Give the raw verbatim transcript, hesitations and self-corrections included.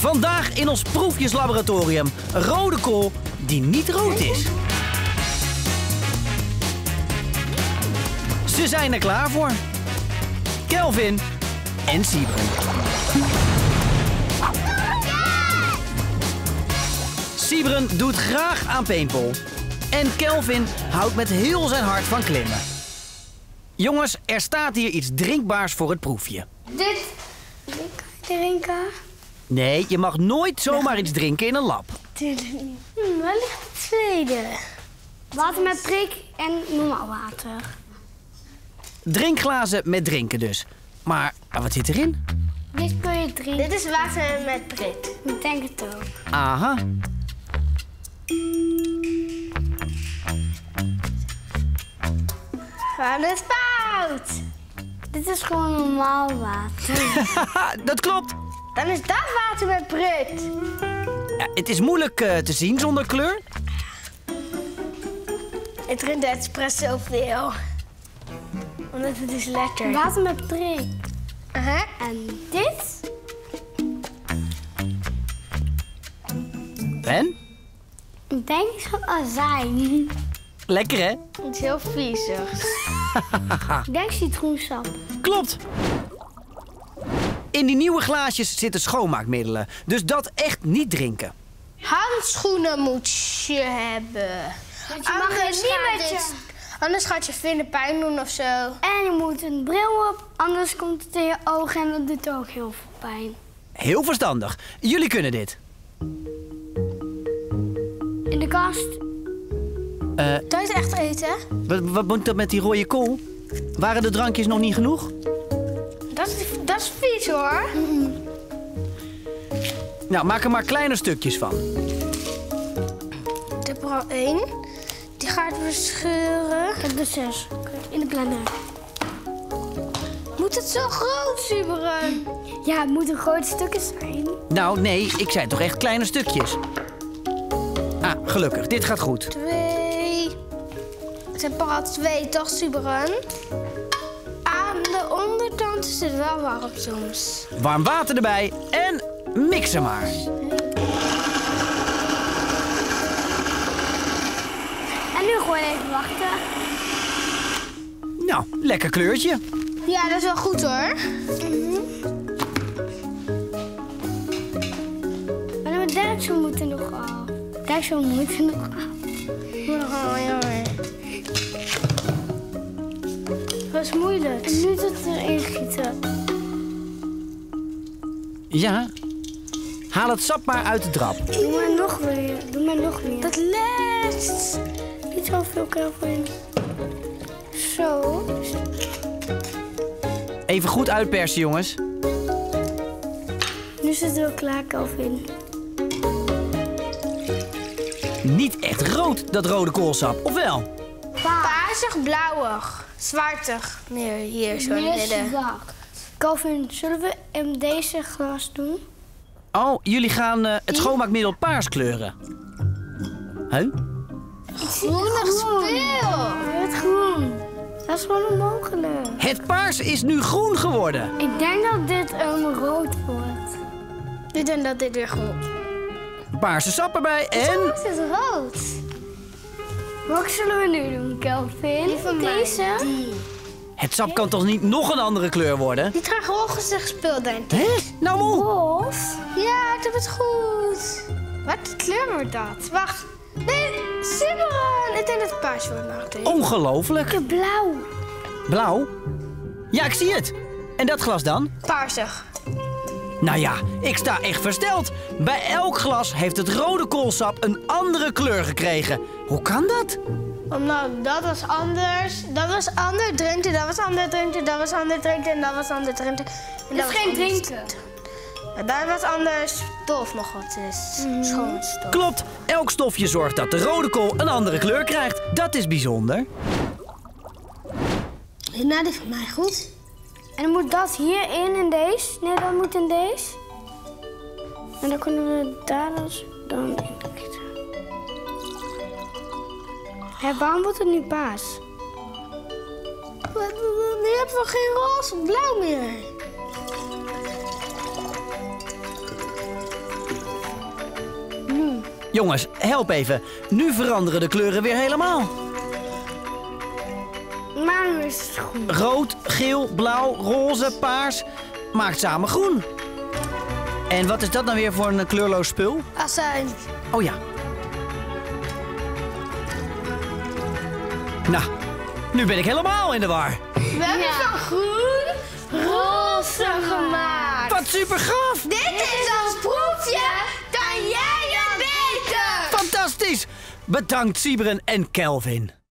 Vandaag in ons proefjeslaboratorium een rode kool die niet rood is. Ze zijn er klaar voor. Kelvin en Siebren. Siebren doet graag aan paintball. En Kelvin houdt met heel zijn hart van klimmen. Jongens, er staat hier iets drinkbaars voor het proefje. Dit kan ik drinken. Nee, je mag nooit zomaar iets drinken in een lab. Tuurlijk niet. Hm, waar ligt het tweede? Water met prik en normaal water. Drinkglazen met drinken dus. Maar wat zit erin? Dit kun je drinken. Dit is water met prik. Ik denk het ook. Aha. Van het fout. Dit is gewoon normaal water. Dat klopt. Dan is dat water met prik. Ja, het is moeilijk uh, te zien zonder kleur. Ik drink de espresso veel. Omdat het is lekker. Water met prik. Uh-huh. En dit? En? Ik denk zo'n azijn. Lekker, hè? Het is heel viezig. Ik denk citroensap. Klopt. In die nieuwe glaasjes zitten schoonmaakmiddelen. Dus dat echt niet drinken. Handschoenen moet je hebben. Want je mag niet met je... Anders gaat je vinger pijn doen of zo. En je moet een bril op, anders komt het in je ogen en dat doet ook heel veel pijn. Heel verstandig. Jullie kunnen dit. In de kast. Uh, Kun je het echt eten? Wat, wat moet dat met die rode kool? Waren de drankjes nog niet genoeg? Dat is, dat is vies hoor. Mm. Nou, maak er maar kleine stukjes van. Ik heb er al één. Die gaat weer scheuren. Ik heb er zes. In de planner. Moet het zo groot, Siebren? Ja, het moeten grote stukjes zijn. Nou, nee, ik zei toch echt kleine stukjes. Ah, gelukkig. Dit gaat goed. Twee. Het zijn al twee, toch, Siebren? Aan de onderkant is het wel warm soms. Warm water erbij en mixen maar. Gewoon even wachten. Nou, lekker kleurtje. Ja, dat is wel goed hoor. Mm-hmm. Maar de deksel moeten nog af. De deksel moeten nog af. Oh, jammer. Dat is moeilijk. En nu dat erin gieten. Ja. Haal het sap maar uit de drap. Doe maar nog weer. Doe maar nog weer. Dat les. Niet zoveel Kelvin. Zo. Even goed uitpersen, jongens. Nu is het wel klaar, Kelvin. Niet echt rood, dat rode koolsap, of wel? Paarsig, blauwig, zwartig. Nee, hier zo in het midden. Kelvin, zullen we in deze glas doen? Oh, jullie gaan uh, het schoonmaakmiddel paars kleuren. Huh? Groenig speel! Het groen. Dat is gewoon onmogelijk. Het paars is nu groen geworden. Ik denk dat dit um, rood wordt. Ik denk dat dit weer groen. Paarse sap erbij en... Zo is het rood. Wat zullen we nu doen, Kelvin? Deze? Die. Het sap kan toch niet nog een andere kleur worden? Dit gaat gewoon gezegd speel, denk ik. Hé? Nou moe. Roze? Ja, ik heb het goed. Wat kleur wordt dat? Wacht. Nee, Siebren! Ik denk dat het paars wordt nagetekend. Ongelooflijk. Ik blauw. Blauw? Ja, ik zie het. En dat glas dan? Paarsig. Nou ja, ik sta echt versteld. Bij elk glas heeft het rode koolsap een andere kleur gekregen. Hoe kan dat? Omdat dat was anders, dat was ander drinken, dat was ander drinken, dat was ander drinken en dat was ander drinken. Dat is geen drinken. Daar was anders stof nog wat is. Mm. Schoon stof. Klopt. Elk stofje zorgt dat de rode kool een andere kleur krijgt. Dat is bijzonder. Nou, dit is voor mij goed. En dan moet dat hierin en deze. Nee, dat moet in deze. En dan kunnen we daar als dan in gieten. Hé, waarom wordt het nu paars? Nu hebben we geen roze of blauw meer. Jongens, help even. Nu veranderen de kleuren weer helemaal. Maar is het goed. Rood, geel, blauw, roze, paars. Maakt samen groen. En wat is dat nou weer voor een kleurloos spul? Azijn. Oh ja. Nou, nu ben ik helemaal in de war. We hebben ja. van groen roze gemaakt. Wat super gaaf. Dit, Dit is ons proefje. Dan jij het beter. Fantastisch. Bedankt Siebren en Kelvin.